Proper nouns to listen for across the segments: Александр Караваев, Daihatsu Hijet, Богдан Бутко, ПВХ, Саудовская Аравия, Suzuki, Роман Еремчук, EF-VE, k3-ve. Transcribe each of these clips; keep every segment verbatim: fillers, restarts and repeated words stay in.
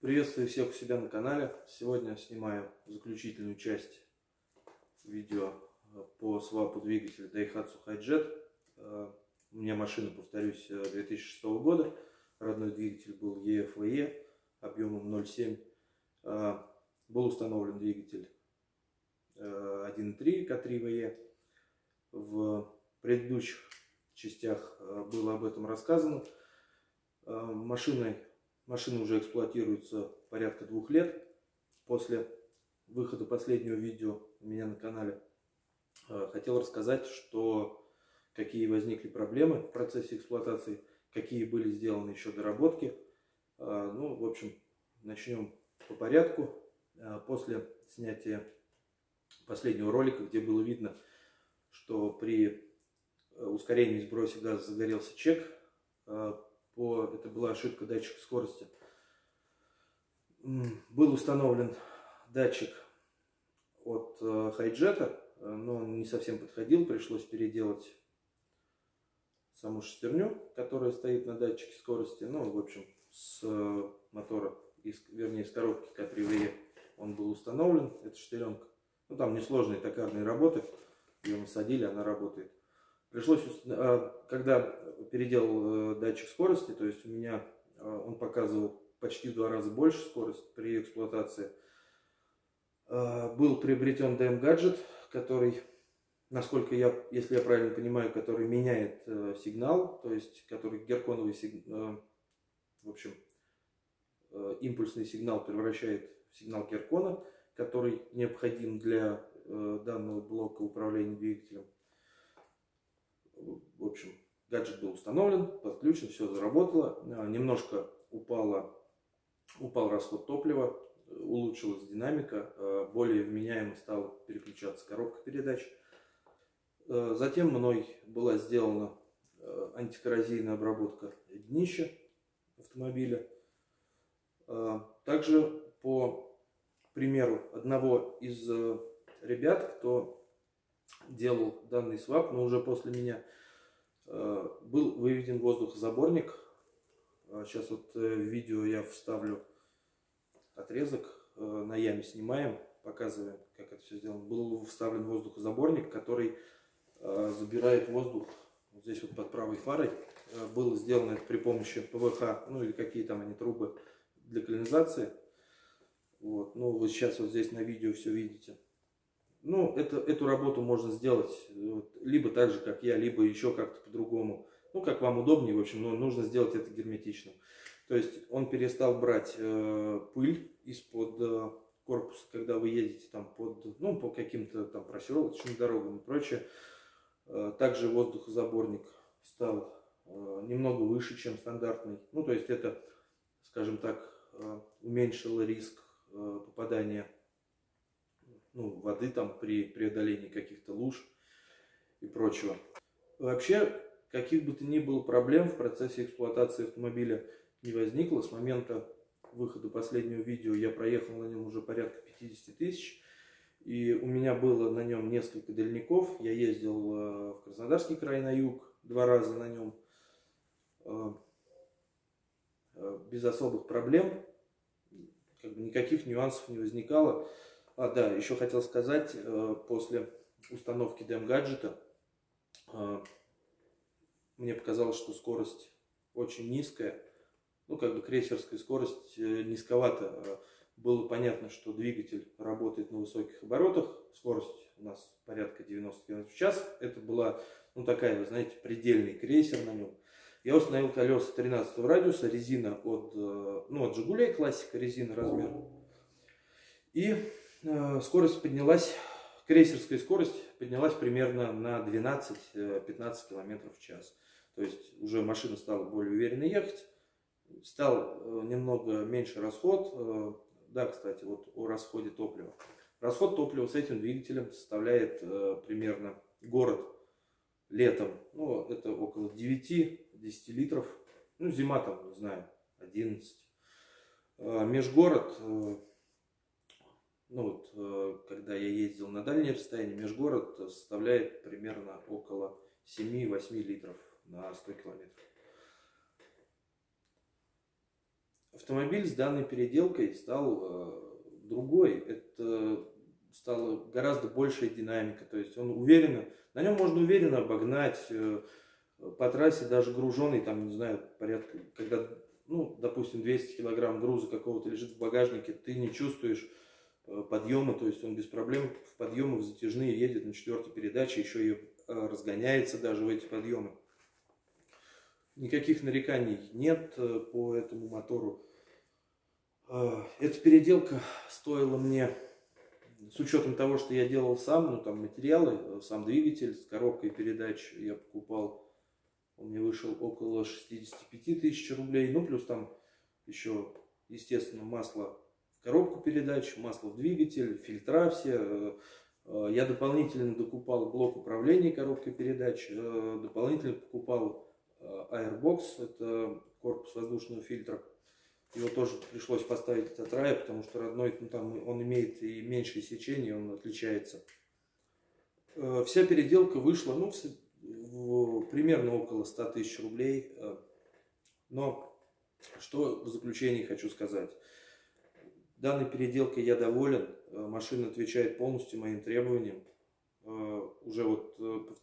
Приветствую всех у себя на канале. Сегодня снимаю заключительную часть видео по свапу двигателя Daihatsu Hijet. У меня машина, повторюсь, две тысячи шестого года. Родной двигатель был и эф вэ объемом ноль семь. Был установлен двигатель один и три К три вэ. В предыдущих частях было об этом рассказано. Машиной Машина уже эксплуатируется порядка двух лет. После выхода последнего видео у меня на канале хотел рассказать, что какие возникли проблемы в процессе эксплуатации, какие были сделаны еще доработки. Ну, в общем, начнем по порядку. После снятия последнего ролика, где было видно, что при ускорении и сбросе газа загорелся чек, По, это была ошибка датчика скорости. Был установлен датчик от э, Hijet, но он не совсем подходил. Пришлось переделать саму шестерню, которая стоит на датчике скорости. Ну, в общем, с э, мотора, из, вернее, с коробки К три вэ он был установлен. Это шестеренка. Ну, там несложные токарные работы. Ее насадили, она работает. Пришлось, когда переделал датчик скорости, то есть у меня он показывал почти в два раза больше скорость при эксплуатации, был приобретен ди эм гаджет, который, насколько я, если я правильно понимаю, который меняет сигнал, то есть который герконовый сигнал, в общем, импульсный сигнал превращает в сигнал геркона, который необходим для данного блока управления двигателем. В общем, гаджет был установлен, подключен, все заработало. Немножко упало, упал расход топлива, улучшилась динамика, более вменяемо стала переключаться коробка передач. Затем мной была сделана антикоррозийная обработка днища автомобиля. Также, по примеру одного из ребят, кто делал данный свап, но уже после меня, был выведен воздухозаборник. Сейчас вот в видео я вставлю отрезок, на яме снимаем, показываем, как это все сделано. Был вставлен воздухозаборник, который забирает воздух вот здесь вот под правой фарой. Было сделано это при помощи пэ вэ ха, ну или какие там они трубы для канализации. Вот. Ну вы сейчас вот здесь на видео все видите. Ну, это, эту работу можно сделать вот, либо так же, как я, либо еще как-то по-другому. Ну, как вам удобнее, в общем, но нужно сделать это герметичным. То есть он перестал брать э, пыль из-под э, корпуса, когда вы едете там под, ну, по каким-то там проселочным дорогам и прочее. Э, также воздухозаборник стал э, немного выше, чем стандартный. Ну, то есть это, скажем так, э, уменьшило риск э, попадания Ну, воды там при преодолении каких-то луж и прочего. Вообще, каких бы то ни было проблем в процессе эксплуатации автомобиля не возникло. С момента выхода последнего видео я проехал на нем уже порядка пятидесяти тысяч. И у меня было на нем несколько дальников. Я ездил в Краснодарский край на юг два раза на нем. Без особых проблем, как бы никаких нюансов не возникало. А, да, еще хотел сказать, после установки ди эм гаджета мне показалось, что скорость очень низкая, ну как бы крейсерская скорость низковата. Было понятно, что двигатель работает на высоких оборотах, скорость у нас порядка девяноста километров в час, это была, ну такая, вы знаете, предельный крейсер на нем. Я установил колеса тринадцатого радиуса, резина от, ну, от Жигулей, классика, резина размер. И скорость поднялась, крейсерская скорость поднялась примерно на двенадцать-пятнадцать километров в час. То есть уже машина стала более уверенно ехать, стал немного меньше расход. Да, кстати, вот о расходе топлива. Расход топлива с этим двигателем составляет примерно город летом, ну это около девяти-десяти литров, ну зима там, не знаю, одиннадцать. Межгород... Ну вот, когда я ездил на дальние расстояния, межгород составляет примерно около семь-восемь литров на сто километров. автомобиль с данной переделкой стал э, другой. Это стала гораздо большая динамика. То есть он уверенно, на нем можно уверенно обогнать э, по трассе даже груженный, там, не знаю, порядка, когда, ну, допустим, двести килограмм груза какого-то лежит в багажнике, ты не чувствуешь э, подъема, то есть он без проблем в подъемы, в затяжные едет на четвертой передаче, еще и э, разгоняется даже в эти подъемы. Никаких нареканий нет по этому мотору. Эта переделка стоила мне, с учетом того, что я делал сам, ну там материалы, сам двигатель с коробкой передач я покупал, он мне вышел около шестидесяти пяти тысяч рублей, ну плюс там еще, естественно, масло в коробку передач, масло в двигатель, фильтра все. Я дополнительно докупал блок управления коробкой передач, дополнительно покупал Airbox, это корпус воздушного фильтра, его тоже пришлось поставить от рая, потому что родной, ну, там он имеет и меньшее сечение, он отличается. Вся переделка вышла, ну, в, в, примерно около ста тысяч рублей, но что в заключении хочу сказать. Данной переделкой я доволен, машина отвечает полностью моим требованиям, уже вот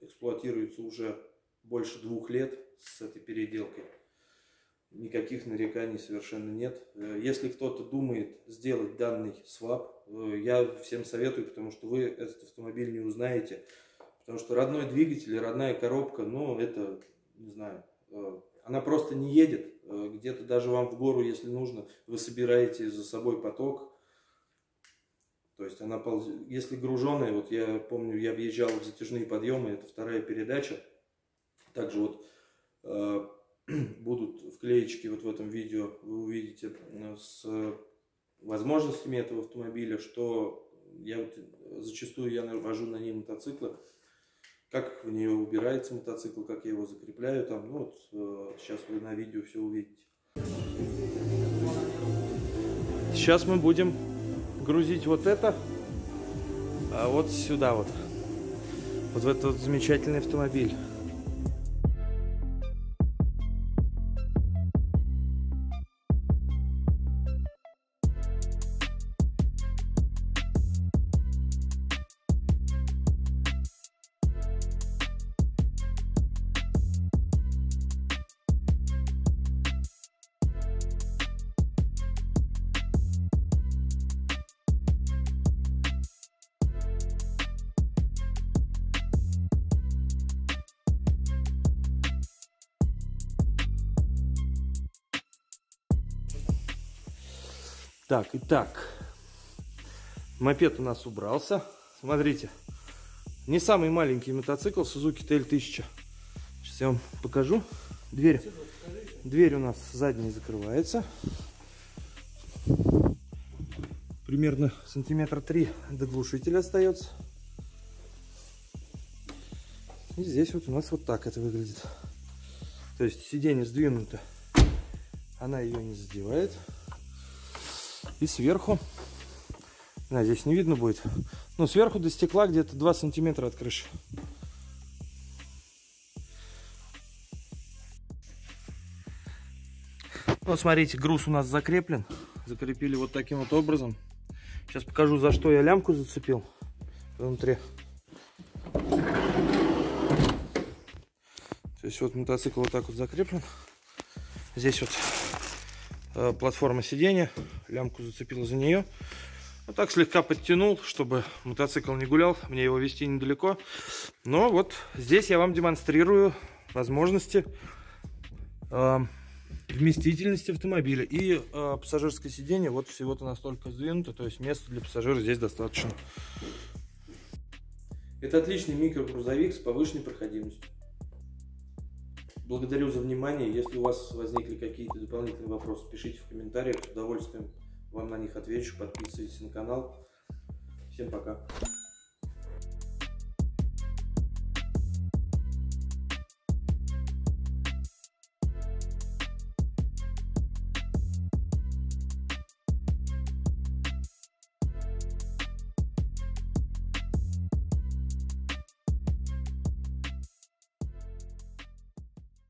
эксплуатируется уже больше двух лет с этой переделкой. Никаких нареканий совершенно нет. Если кто-то думает сделать данный свап, я всем советую, потому что вы этот автомобиль не узнаете. Потому что родной двигатель, родная коробка, ну это, не знаю, она просто не едет. Где-то даже вам в гору, если нужно, вы собираете за собой поток. То есть она ползет. Если груженая, вот я помню, я въезжал в затяжные подъемы, это вторая передача. Также вот э, будут вклеечки вот в этом видео, вы увидите с возможностями этого автомобиля, что я вот, зачастую я вожу на ней мотоциклы, как в нее убирается мотоцикл, как я его закрепляю там, ну вот э, сейчас вы на видео все увидите. Сейчас мы будем грузить вот это, а вот сюда вот, вот в этот замечательный автомобиль. Так, итак, мопед у нас убрался. Смотрите, не самый маленький мотоцикл Suzuki Т Л тысяча. Сейчас я вам покажу. Дверь, дверь у нас задняя закрывается. Примерно сантиметра три до глушителя остается. И здесь вот у нас вот так это выглядит. То есть сиденье сдвинуто, она ее не задевает. И сверху, а, здесь не видно будет, но сверху до стекла где-то два сантиметра от крыши. Ну, смотрите, груз у нас закреплен. Закрепили вот таким вот образом. Сейчас покажу, за что я лямку зацепил внутри. То есть вот мотоцикл вот так вот закреплен. Здесь вот платформа сиденья, лямку зацепил за нее, вот так слегка подтянул, чтобы мотоцикл не гулял, мне его вести недалеко. Но вот здесь я вам демонстрирую возможности э, вместительности автомобиля, и э, пассажирское сиденье вот всего-то настолько сдвинуто, то есть места для пассажира здесь достаточно. Это отличный микрогрузовик с повышенной проходимостью. Благодарю за внимание. Если у вас возникли какие-то дополнительные вопросы, пишите в комментариях. С удовольствием вам на них отвечу. Подписывайтесь на канал. Всем пока.